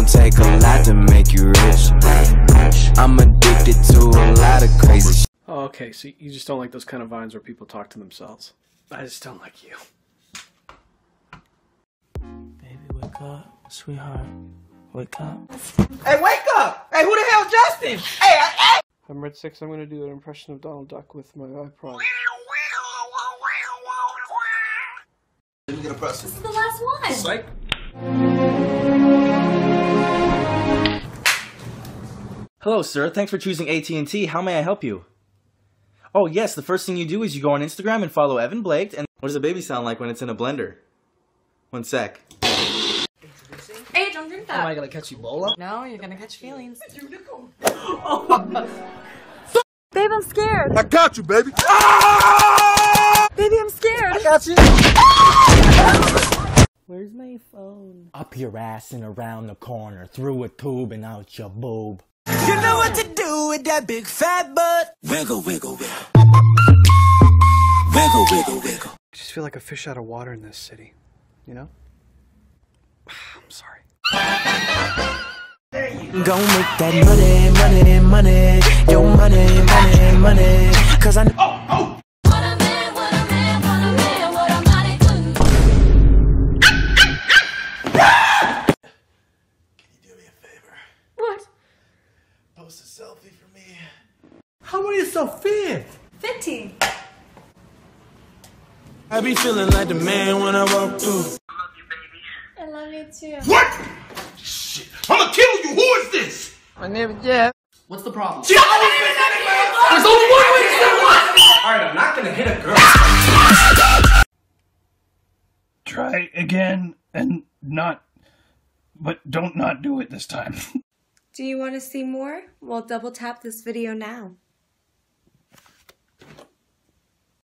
don't take a lot to make you rich. I'm addicted to a lot of crazy shit. Oh, okay, so you just don't like those kind of vines where people talk to themselves. I just don't like you. Baby, wake up, sweetheart. Wake up. Hey, wake up! Hey, who the hell is Justin? Hey, hey! I'm Red 6. I'm going to do an impression of Donald Duck with my iPod. Let me get a press. This is the last one. Psych. Hello, sir. Thanks for choosing AT&T. How may I help you? Oh, yes. The first thing you do is you go on Instagram and follow Evan Blake. And what does a baby sound like when it's in a blender? One sec. Hey, don't drink that. Am I gonna catch Ebola? No, you're gonna catch feelings. Oh. Babe, I'm scared. I got you, baby. Ah! Baby, I'm scared. I got you. Ah! Where's my phone? Up your ass and around the corner, through a tube and out your boob. You know what to do with that big fat butt. Wiggle, wiggle, wiggle. Wiggle, wiggle, wiggle. I just feel like a fish out of water in this city, you know? I'm sorry. There you go. Go make that money, money, money. Your money, money, money. Cause I know. Oh, oh. What a man, what a man, what a man, what a money couldn't. Can you do me a favor? What? Post a selfie for me. How are you so fit? 15. I be feeling like the man when I walk through. Too. What? Shit. I'm gonna kill you. Who is this? My name is Jeff. What's the problem? Jeff, there's only one way to say what? Alright, I'm not gonna hit a girl. Try again and not. But don't not do it this time. Do you want to see more? Well, double tap this video now.